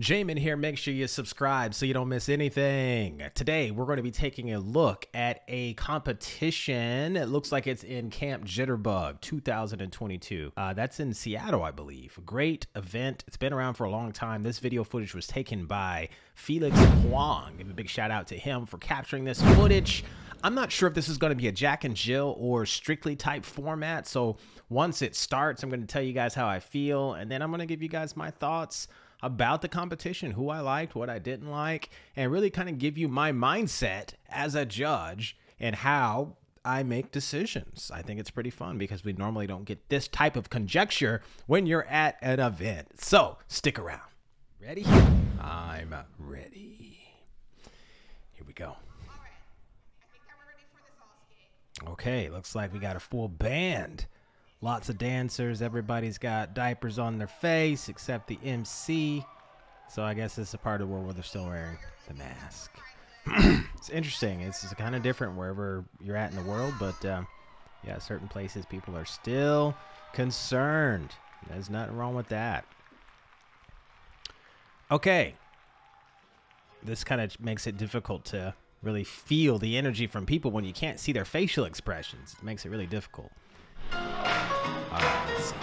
Jamin here. Make sure you subscribe so you don't miss anything. Today, we're going to be taking a look at a competition. It looks like it's in Camp Jitterbug 2022. That's in Seattle, I believe. Great event. It's been around for a long time. This video footage was taken by Felix Huang. Give a big shout out to him for capturing this footage. I'm not sure if this is going to be a Jack and Jill or Strictly type format. So once it starts, I'm going to tell you guys how I feel, and then I'm going to give you guys my thoughts about the competition, who I liked, what I didn't like, and really kind of give you my mindset as a judge and how I make decisions. I think it's pretty fun because we normally don't get this type of conjecture when you're at an event. So stick around. Ready? I'm ready. Here we go. Okay, looks like we got a full band. Lots of dancers. Everybody's got diapers on their face except the MC. So I guess this is a part of the world where they're still wearing the mask. It's interesting. It's kind of different wherever you're at in the world. But yeah, certain places people are still concerned. There's nothing wrong with that. Okay. This kind of makes it difficult to really feel the energy from people when you can't see their facial expressions. It makes it really difficult. All right, let's see.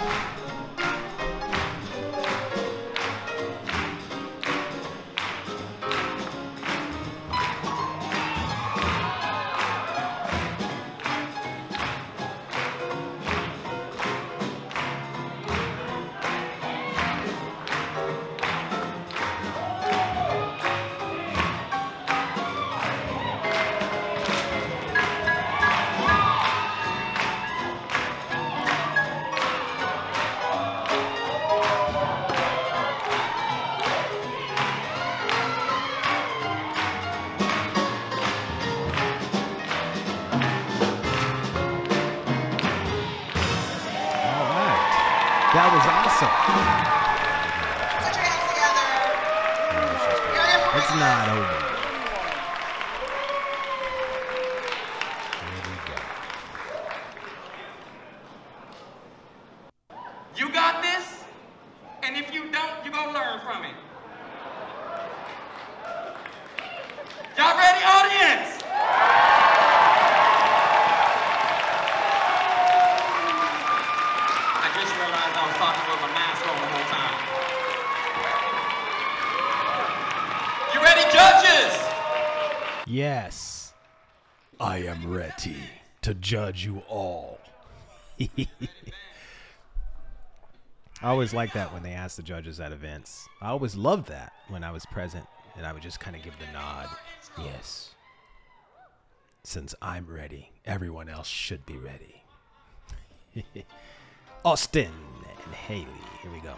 That was awesome. Put your hands together. It's not over. Here we go. You got this, and if you don't, you're going to learn from it. Y'all ready, audience? You ready, judges? Yes, I am ready to judge you all. I always like that when they ask the judges at events. I always loved that when I was present, and I would just kind of give the nod. Yes. Since I'm ready, everyone else should be ready. Austin and Haley, here we go.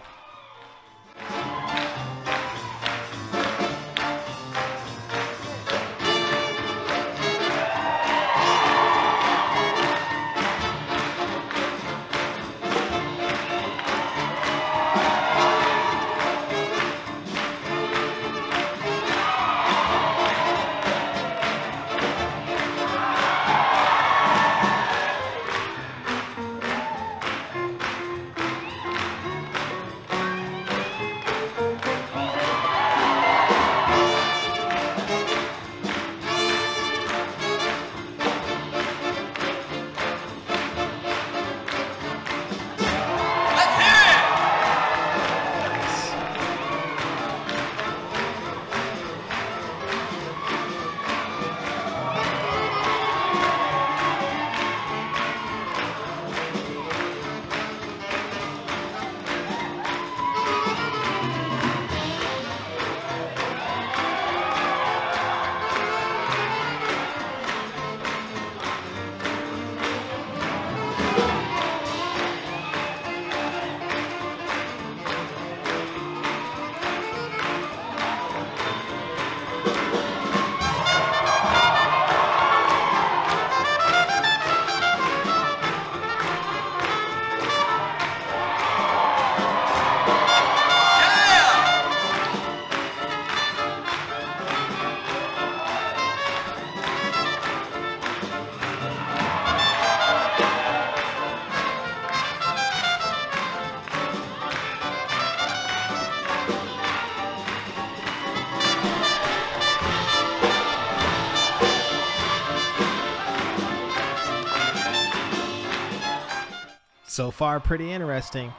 So far, pretty interesting.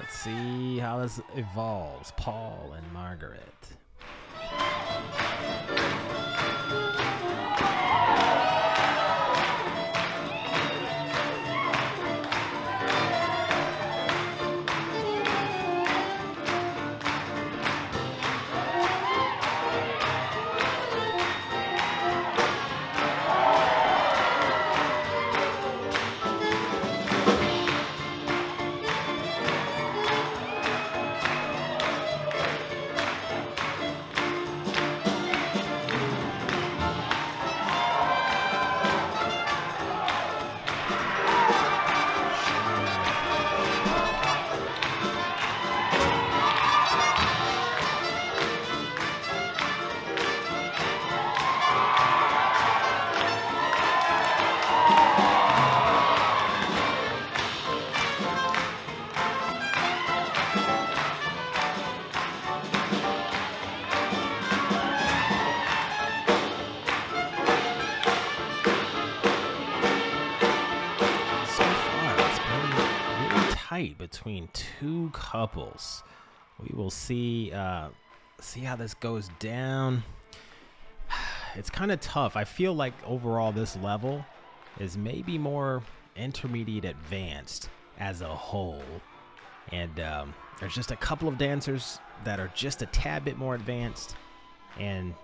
Let's see how this evolves. Paul and Margaret. Between two couples. We will see see how this goes down. It's kind of tough. I feel like overall this level is maybe more intermediate advanced as a whole, and there's just a couple of dancers that are just a tad bit more advanced, and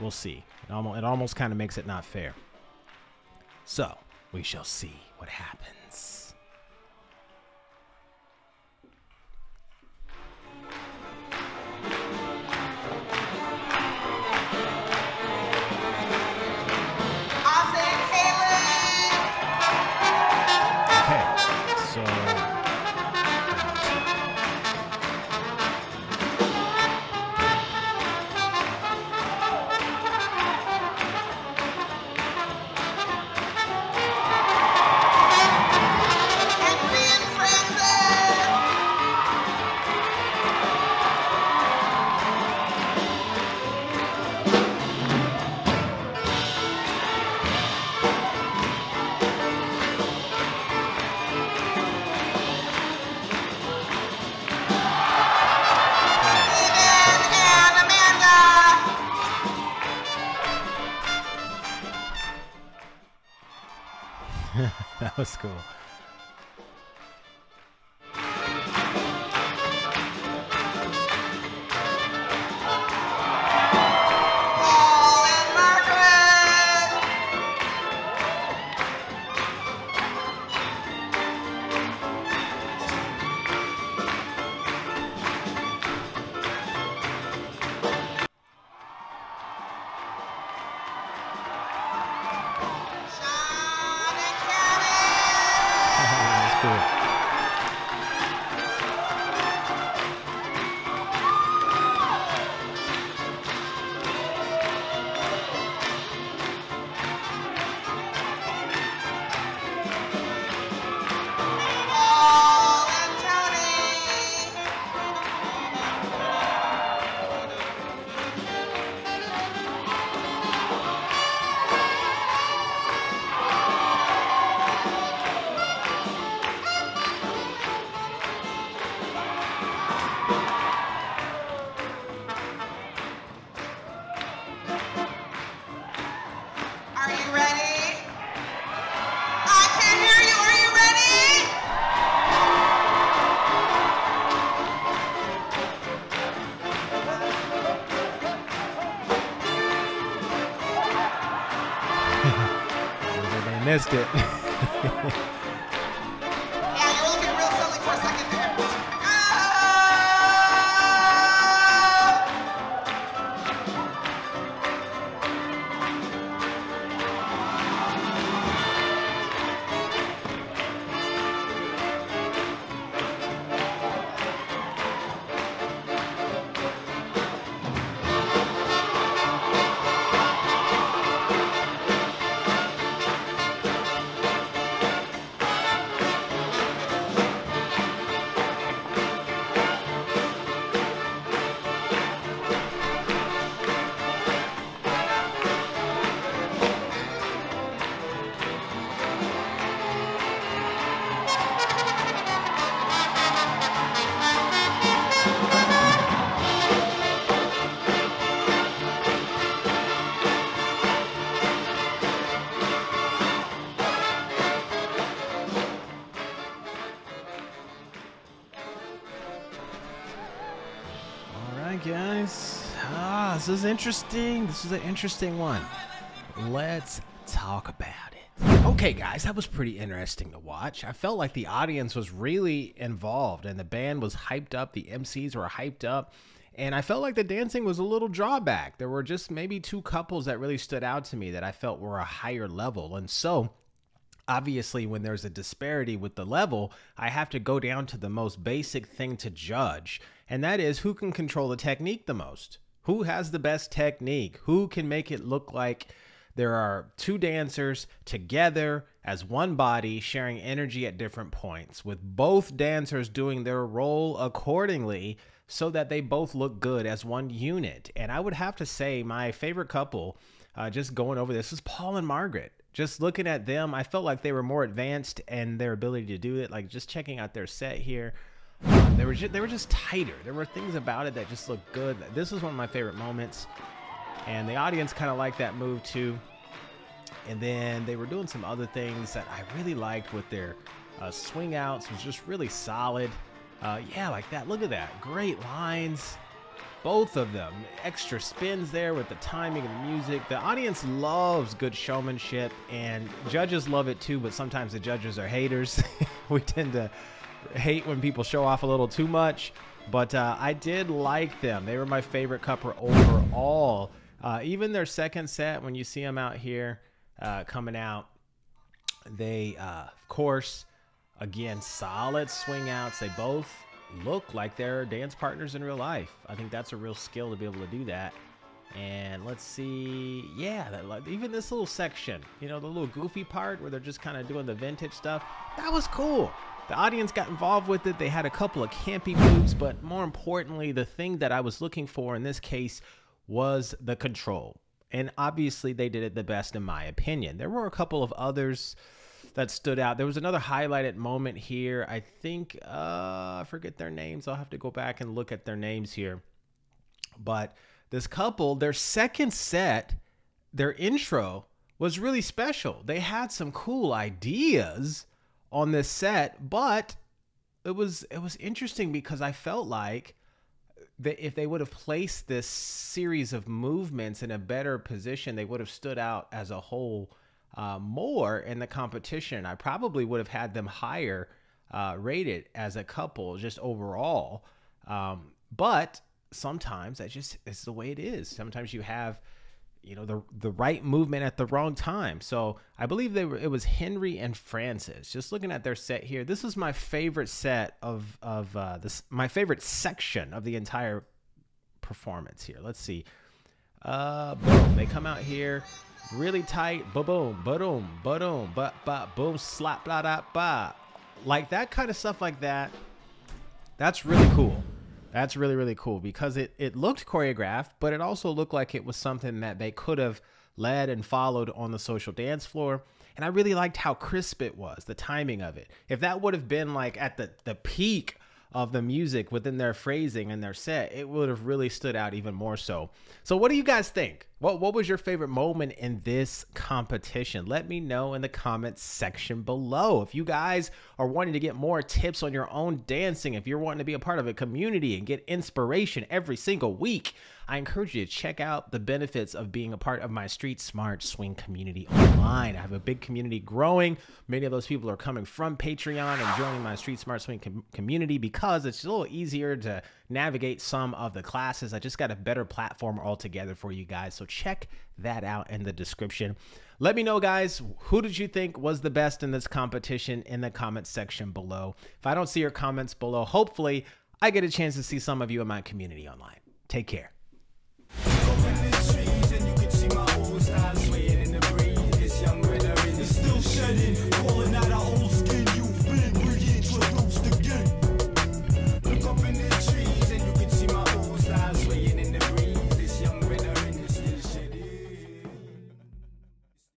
we'll see. It almost kind of makes it not fair. So we shall see what happens. That was cool. Missed it. Yeah, you're looking real silly for a second there. guys. Ah, this is interesting. This is an interesting one. Let's talk about it. Okay, guys, that was pretty interesting to watch. I felt like the audience was really involved and the band was hyped up. The MCs were hyped up. And I felt like the dancing was a little drawback. There were just maybe two couples that really stood out to me that I felt were a higher level. And so obviously, when there's a disparity with the level, I have to go down to the most basic thing to judge. And that is who can control the technique the most. Who has the best technique? Who can make it look like there are two dancers together as one body sharing energy at different points, with both dancers doing their role accordingly so that they both look good as one unit. And I would have to say my favorite couple, just going over this, is Paul and Margaret. Just looking at them, I felt like they were more advanced in their ability to do it. Like just checking out their set here, they were just tighter. There were things about it that just looked good. This was one of my favorite moments, and the audience kind of liked that move too. And then they were doing some other things that I really liked with their swing outs. Was just really solid. Yeah, like that. Look at that. Great lines. Both of them. Extra spins there with the timing and the music. The audience loves good showmanship, and judges love it too, but sometimes the judges are haters. We tend to hate when people show off a little too much, but I did like them. They were my favorite couple overall. Even their second set, when you see them out here coming out, they, of course, again, solid swing outs. They both look like they're dance partners in real life. I think that's a real skill to be able to do that. And let's see, yeah, that, even this little section, you know, the little goofy part where they're just kind of doing the vintage stuff, that was cool. The audience got involved with it. They had a couple of campy moves, but more importantly, the thing that I was looking for in this case was the control. And obviously they did it the best in my opinion. There were a couple of others that stood out. There was another highlighted moment here. I think, I forget their names. I'll have to go back and look at their names here. But this couple, their second set, their intro was really special. They had some cool ideas on this set, but it was interesting because I felt like that if they would have placed this series of movements in a better position, they would have stood out as a whole more in the competition. I probably would have had them higher rated as a couple just overall. But sometimes that just is the way it is. Sometimes you have, you know, the right movement at the wrong time. So I believe it was Henry and Francis. Just looking at their set here, this is my favorite set my favorite section of the entire performance here. Let's see. Boom! They come out here. Really tight, ba-boom, ba-doom, ba-doom, ba-ba-boom, slap, blah-da-ba. Like that kind of stuff like that, that's really cool. That's really, really cool because it looked choreographed, but it also looked like it was something that they could have led and followed on the social dance floor. And I really liked how crisp it was, the timing of it. If that would have been like at the peak of the music within their phrasing and their set, it would have really stood out even more so. So what do you guys think? What was your favorite moment in this competition? Let me know in the comments section below. If you guys are wanting to get more tips on your own dancing, if you're wanting to be a part of a community and get inspiration every single week, I encourage you to check out the benefits of being a part of my Street Smart Swing community online. I have a big community growing. Many of those people are coming from Patreon and joining my Street Smart Swing community because it's a little easier to navigate some of the classes. I just got a better platform altogether for you guys. So check that out in the description. Let me know, guys, who did you think was the best in this competition in the comments section below. If I don't see your comments below, hopefully I get a chance to see some of you in my community online. Take care.